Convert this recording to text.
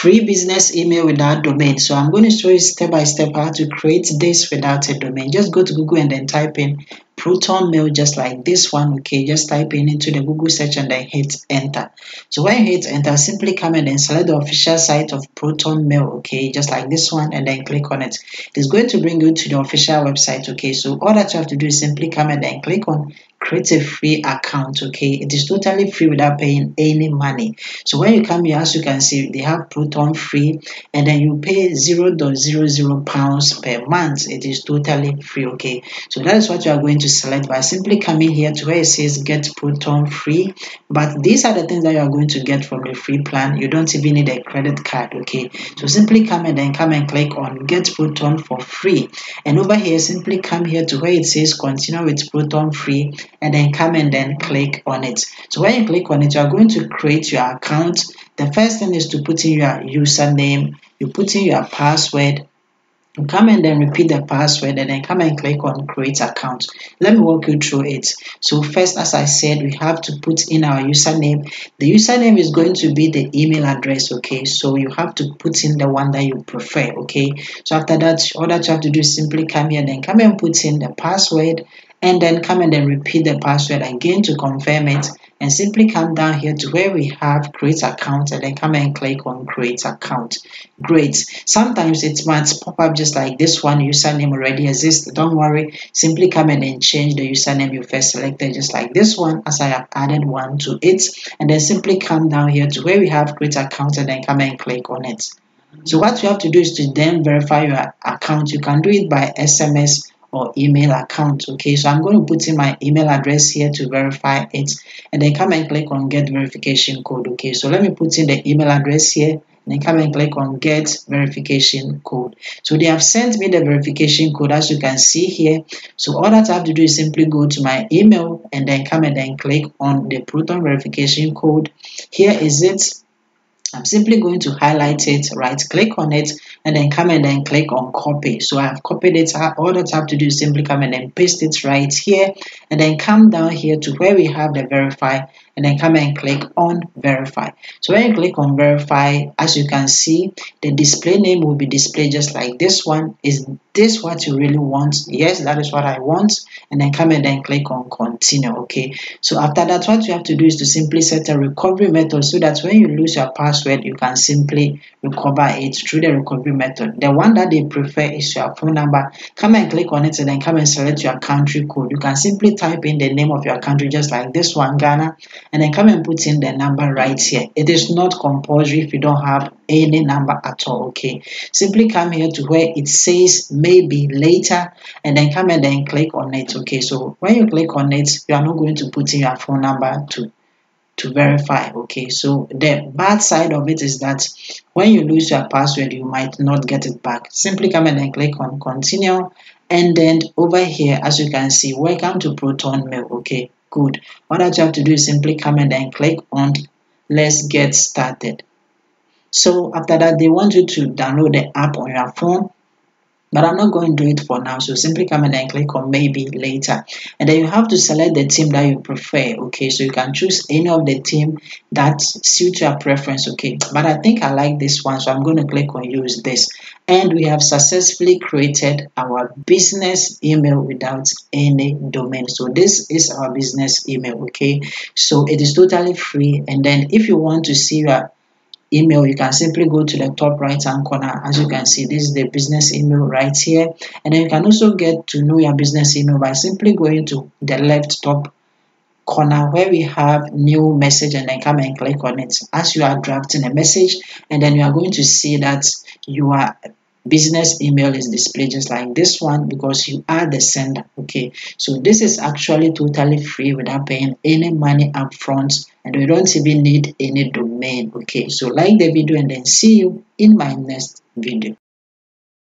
free business email without domain. So I'm going to show you step by step how to create this without a domain. Just go to Google and then type in Proton Mail, just like this one. Okay, just type in into the Google search and then hit enter. So when you hit enter, simply come and then select the official site of Proton Mail. Okay, just like this one, and then click on it. It's going to bring you to the official website. Okay, so all that you have to do is simply come and then click on create a free account. Okay, it is totally free without paying any money. So when you come here, as you can see, they have Proton free, and then you pay £0.00 per month. It is totally free. Okay, so that is what you are going to select by simply coming here to where it says get Proton free. But these are the things that you are going to get from the free plan. You don't even need a credit card. Okay, so simply come and then come and click on get Proton for free, and over here simply come here to where it says continue with Proton free, and then come and then click on it. So when you click on it, you are going to create your account. The first thing is to put in your username, you put in your password. You come and then repeat the password and then come and click on create account. Let me walk you through it. So first, as I said, we have to put in our username. The username is going to be the email address. Okay, so you have to put in the one that you prefer. Okay, so after that, all that you have to do is simply come here and then come and put in the password, and then come and then repeat the password again to confirm it, and simply come down here to where we have create account and then come and click on create account. Great. Sometimes it might pop up just like this one, username already exists. Don't worry, simply come and then change the username you first selected, just like this one, as I have added one to it, and then simply come down here to where we have create account and then come and click on it. So what you have to do is to then verify your account. You can do it by SMS or email account. Okay, so I'm going to put in my email address here to verify it, and then come and click on get verification code. Okay, so let me put in the email address here, and then come and click on get verification code. So they have sent me the verification code, as you can see here. So all that I have to do is simply go to my email and then come and then click on the Proton verification code. Here is it. I'm simply going to highlight it, right click on it, and then come and then click on copy. So I have copied it. All that I have to do is simply come and then paste it right here, and then come down here to where we have the verify, and then come and click on verify. So when you click on verify, as you can see, the display name will be displayed just like this one. Is this what you really want? Yes, that is what I want. And then come and then click on continue. Okay, so after that, what you have to do is to simply set a recovery method, so that when you lose your password, you can simply recover it through the recovery method. The one that they prefer is your phone number. Come and click on it, and then come and select your country code. You can simply type in the name of your country, just like this one, Ghana, and then come and put in the number right here. It is not compulsory if you don't have any number at all. Okay, simply come here to where it says maybe later, and then come and then click on it. Okay, so when you click on it, you are not going to put in your phone number to verify. Okay, so the bad side of it is that when you lose your password, you might not get it back. Simply come and then click on continue, and then over here, as you can see, welcome to Proton Mail. Okay, good. What I have to do is simply come and then click on let's get started. So after that, they want you to download the app on your phone, but I'm not going to do it for now. So simply come and then click on maybe later, and then you have to select the team that you prefer. Okay, so you can choose any of the team that suits your preference. Okay, but I think I like this one, so I'm going to click on use this, and we have successfully created our business email without any domain. So this is our business email. Okay, so it is totally free, and then if you want to see your email, you can simply go to the top right hand corner. As you can see, this is the business email right here, and then you can also get to know your business email by simply going to the left top corner where we have new message, and then come and click on it. As you are drafting a message, and then you are going to see that your business email is displayed just like this one, because you are the sender. Okay, so this is actually totally free without paying any money up front, and we don't even need any domain. Okay, so like the video, and then see you in my next video.